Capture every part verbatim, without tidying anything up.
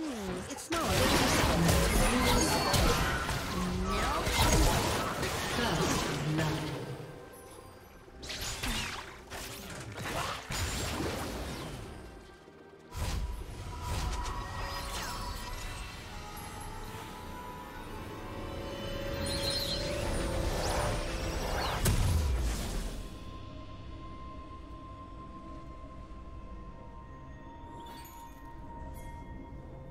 Hmm, it's not. First love.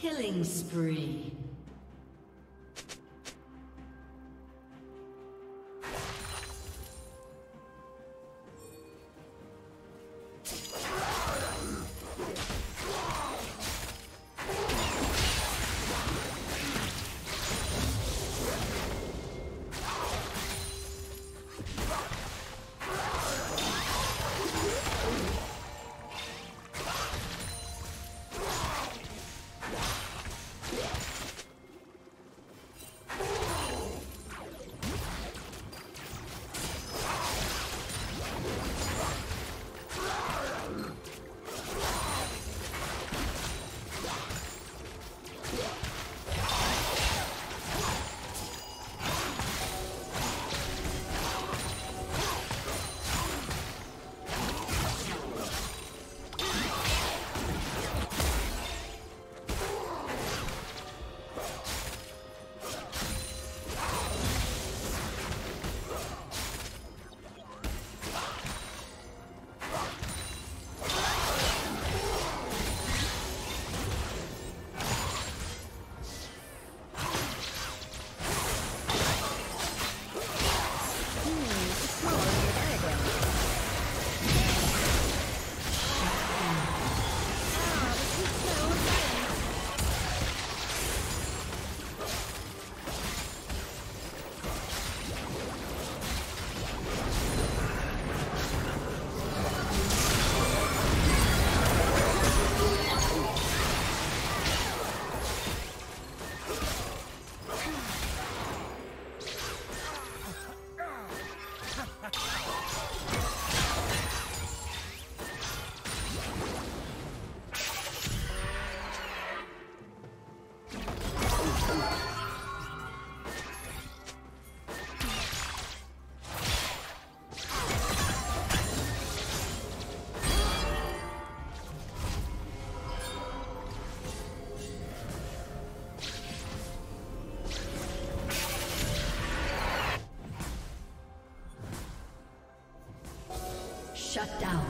Killing spree. Shut down.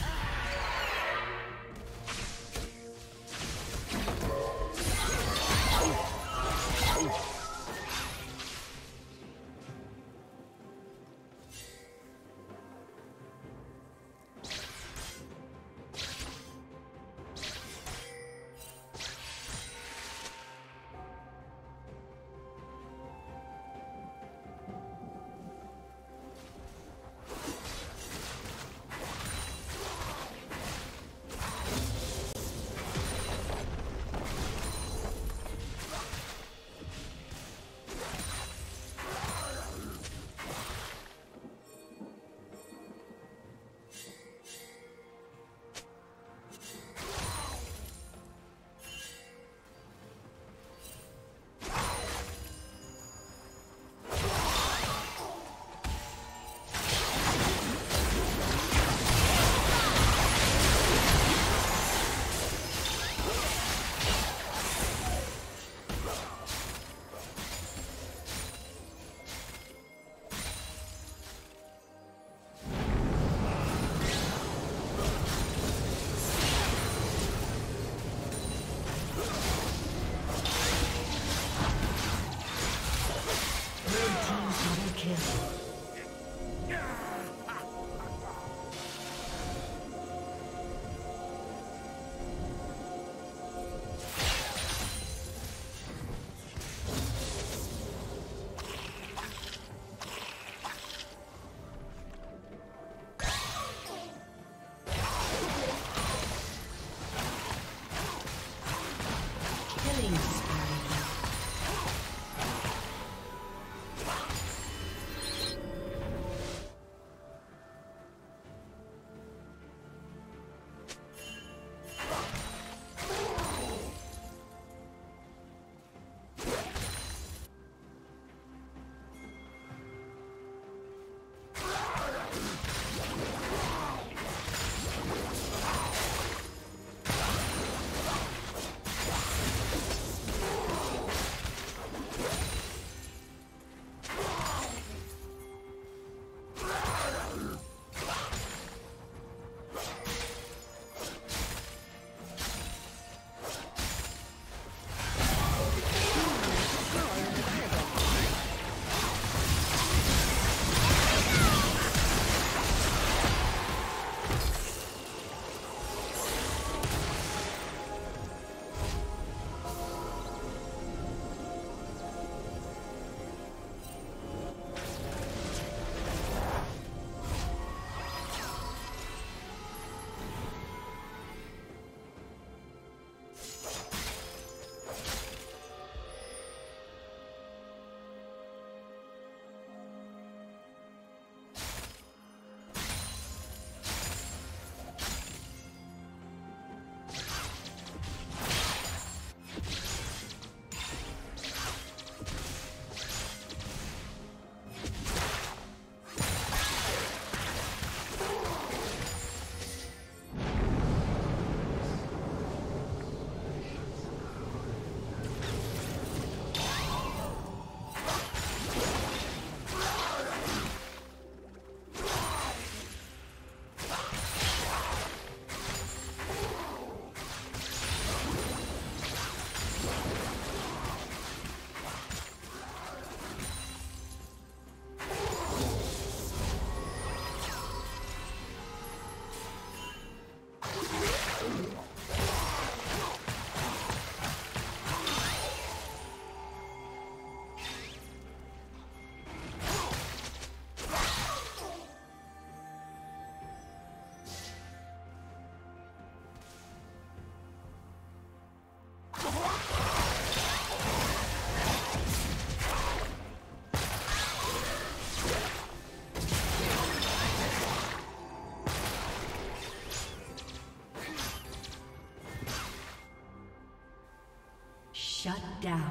Ah! Shut down.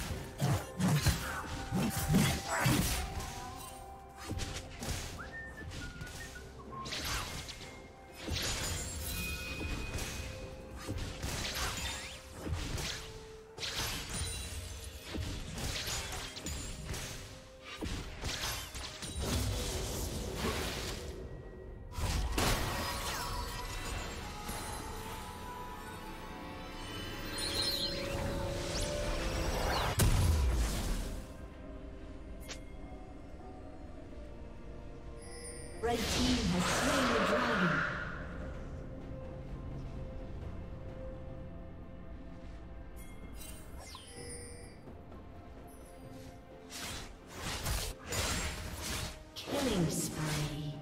Red team has slain the dragon. Killing spree.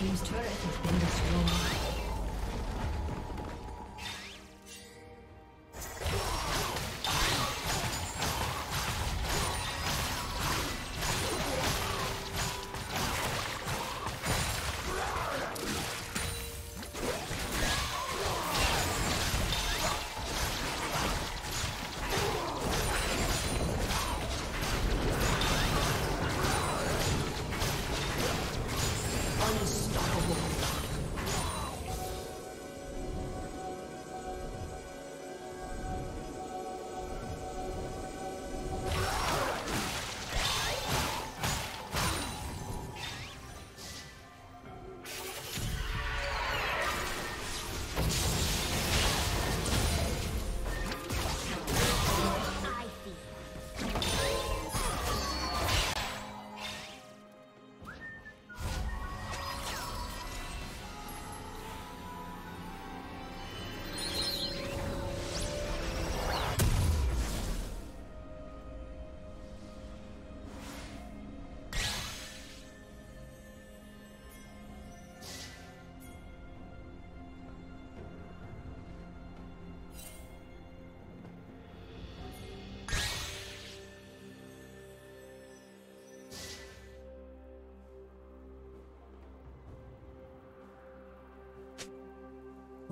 Team's turret has been destroyed.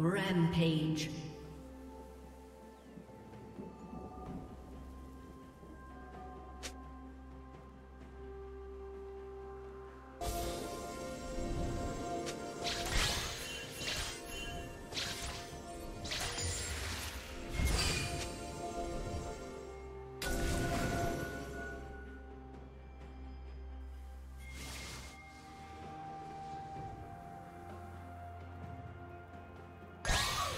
Rampage.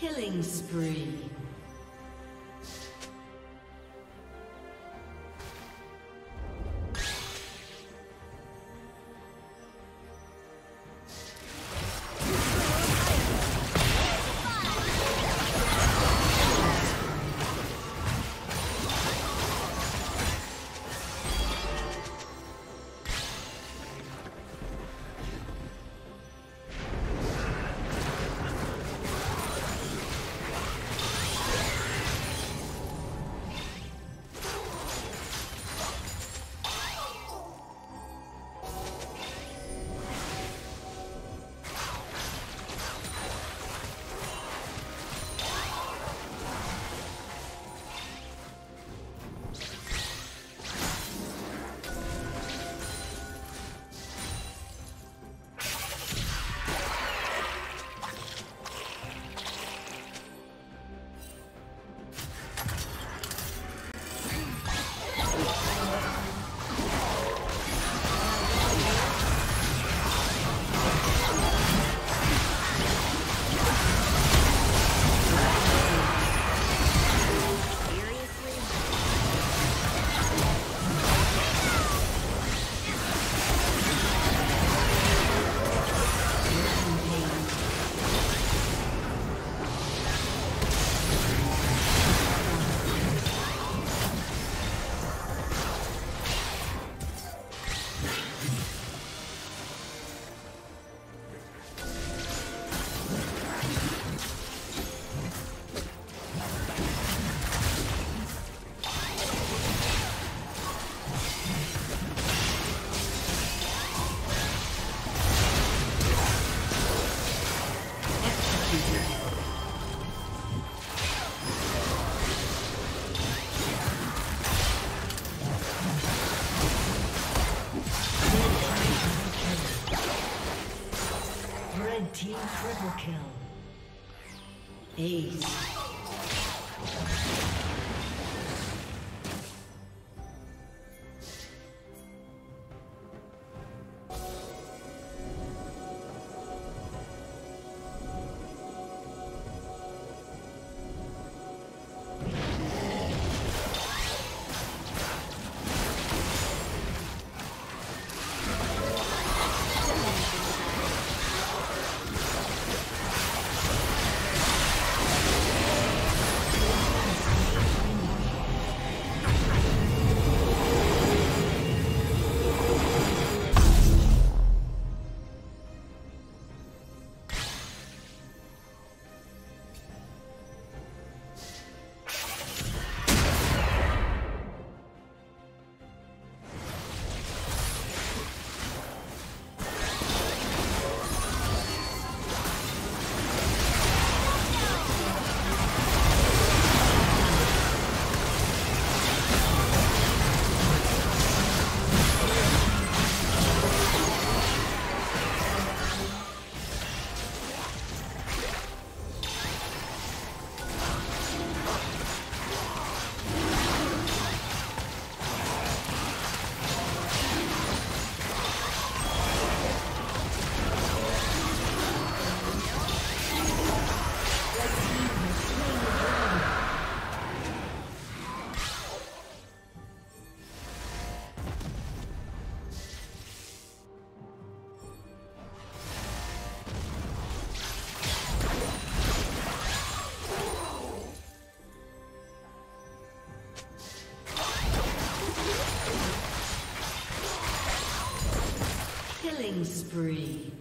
Killing spree. Team triple kill. Ace. Killing spree.